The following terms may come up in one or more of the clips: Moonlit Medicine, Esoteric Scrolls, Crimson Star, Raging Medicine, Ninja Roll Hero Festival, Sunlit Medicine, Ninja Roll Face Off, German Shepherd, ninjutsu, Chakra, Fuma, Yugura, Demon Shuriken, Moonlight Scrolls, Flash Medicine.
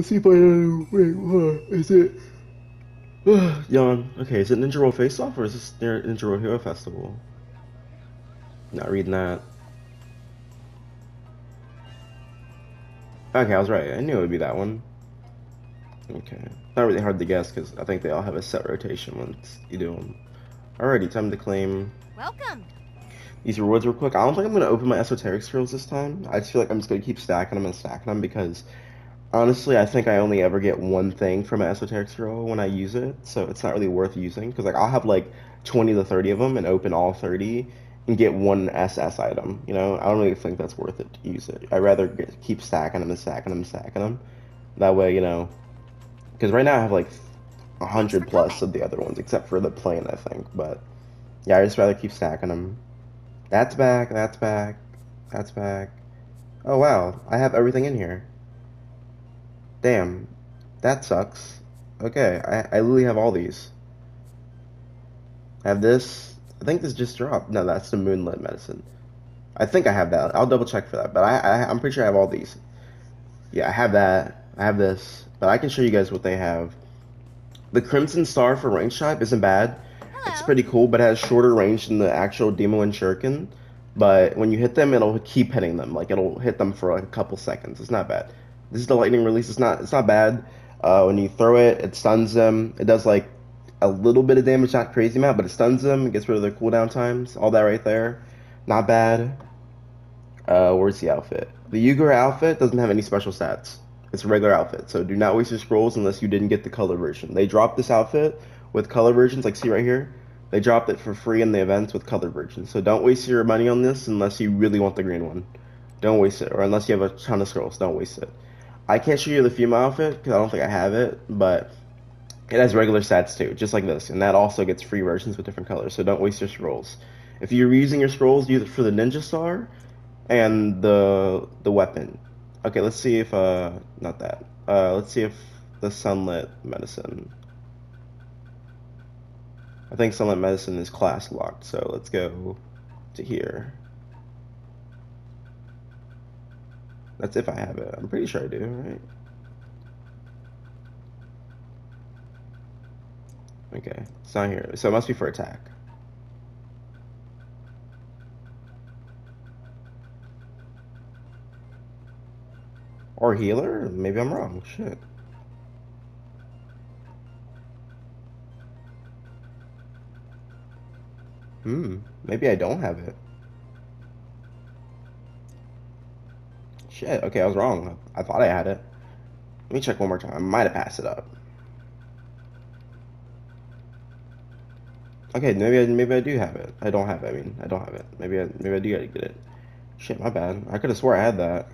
Let's see if I know. Wait, is it? Yawn. Okay, is it Ninja Roll Face Off or is this Ninja Roll Hero Festival? Not reading that. Okay, I was right. I knew it would be that one. Okay. Not really hard to guess because I think they all have a set rotation once you do them. Alrighty, time to claim. Welcome. These rewards real quick. I don't think I'm going to open my Esoteric Scrolls this time. I just feel like I'm just going to keep stacking them and stacking them because, honestly, I think I only ever get one thing from an Esoteric Scroll when I use it. So it's not really worth using because, like, I'll have, like, 20 to 30 of them and open all 30 and get one SS item. You know, I don't really think that's worth it to use it. I'd rather keep stacking them and stacking them and stacking them. That way, you know, because right now I have, like, 100 plus of the other ones except for the plane, I think. But, yeah, I just rather keep stacking them. That's back, that's back, that's back. Oh wow, I have everything in here. Damn, that sucks. Okay, I literally have all these. I have this, I think this just dropped. No, that's the Moonlit Medicine. I think I have that, I'll double check for that, but I'm pretty sure I have all these. Yeah, I have that, I have this, but I can show you guys what they have. The Crimson Star for rank shop isn't bad. It's pretty cool, but it has shorter range than the actual Demon Shuriken. But when you hit them, it'll keep hitting them. Like, it'll hit them for like a couple seconds. It's not bad. This is the lightning release. It's not bad. When you throw it, it stuns them. It does like a little bit of damage, not crazy amount, but it stuns them. It gets rid of their cooldown times. All that right there. Not bad. Where's the outfit? The Yugura outfit doesn't have any special stats. It's a regular outfit. So do not waste your scrolls unless you didn't get the color version. They dropped this outfit with color versions, like see right here, they dropped it for free in the events with color versions. So don't waste your money on this unless you really want the green one. Don't waste it, or unless you have a ton of scrolls, don't waste it. I can't show you the Fuma outfit because I don't think I have it, but it has regular stats too, just like this, and that also gets free versions with different colors. So don't waste your scrolls. If you're using your scrolls, use it for the Ninja Star and the weapon. Okay, let's see if not that. Let's see if the Sunlit Medicine. I think Sunlit Medicine is class locked, so let's go to here. That's if I have it. I'm pretty sure I do, right? Okay, it's not here. So it must be for attack. Or healer? Maybe I'm wrong. Shit. Maybe I don't have it. Shit, okay, I was wrong. I thought I had it. Let me check one more time. I might have passed it up. Okay, maybe I do have it. I don't have it, I mean. I don't have it. Maybe I do gotta get it. Shit, my bad. I could have swore I had that.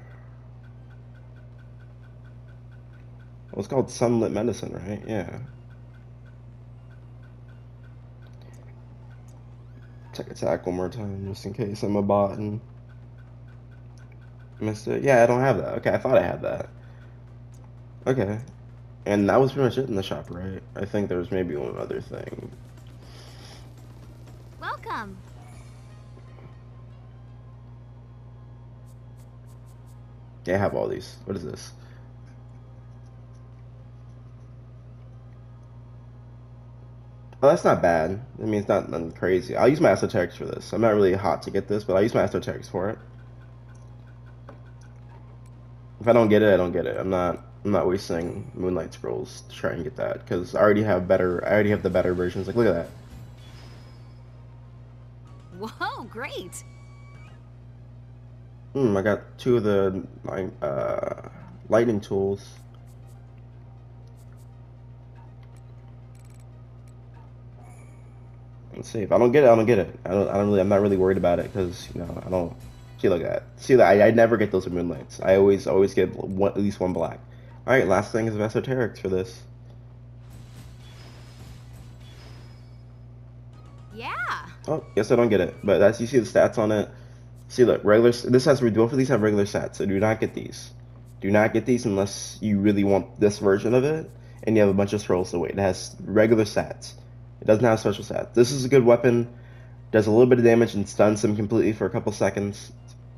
Well, it's called Sunlit Medicine, right? Yeah. Check attack one more time just in case I'm a bot and missed it. Yeah, I don't have that. Okay, I thought I had that. Okay. And that was pretty much it in the shop, right? I think there was maybe one other thing. Welcome. Yeah, I have all these. What is this? Oh, that's not bad. I mean, it's not nothing crazy. I'll use my esoterics for this. I'm not really hot to get this, but I'll use my esoterics for it. If I don't get it, I don't get it. I'm not wasting Moonlight Scrolls to try and get that because I already have the better versions. Like, look at that. Whoa, great. I got two of the lightning tools. Let's see. If I don't get it, I don't get it. I'm not really worried about it because, you know, I don't see like that. See that I never get those with Moonlights. I always get one, at least one black. All right, last thing is esoterics for this. Yeah. Oh, guess I don't get it. But that's, you see the stats on it. See, look, regular. This has both of these have regular stats, so do not get these. Do not get these unless you really want this version of it, and you have a bunch of scrolls to wait. It has regular stats. It doesn't have special stats. This is a good weapon. Does a little bit of damage and stuns him completely for a couple seconds.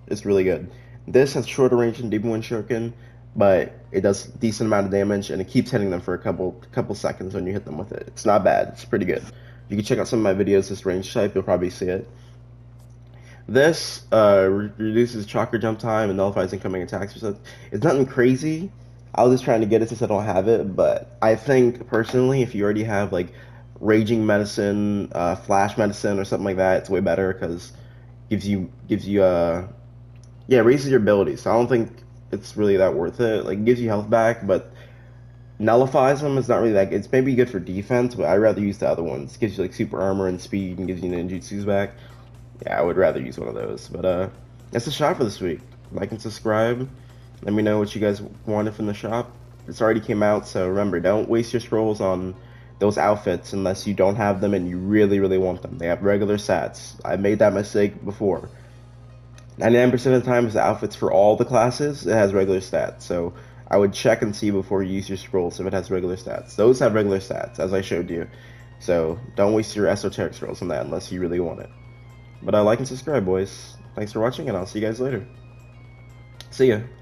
It's really good. This has shorter range than Demon Shuriken, but it does a decent amount of damage, and it keeps hitting them for a couple seconds when you hit them with it. It's not bad. It's pretty good. You can check out some of my videos, this range type, you'll probably see it. This reduces chakra jump time and nullifies incoming attacks. It's nothing crazy. I was just trying to get it since I don't have it, but I think, personally, if you already have, like, Raging Medicine, Flash Medicine, or something like that, it's way better, because it raises your ability, so I don't think it's really that worth it. Like, it gives you health back, but nullifies them is not really that good. It's maybe good for defense, but I'd rather use the other ones. It gives you, like, super armor and speed, and gives you ninjutsus back. Yeah, I would rather use one of those, but, that's the shop for this week. Like and subscribe. Let me know what you guys wanted from the shop. It's already came out, so remember, don't waste your scrolls on those outfits unless you don't have them and you really, really want them. They have regular sats. I made that mistake before. 99% of the time, it's the outfits for all the classes. It has regular stats, so I would check and see before you use your scrolls if it has regular stats. Those have regular stats, as I showed you. So don't waste your esoteric scrolls on that unless you really want it. But like and subscribe, boys. Thanks for watching, and I'll see you guys later. See ya.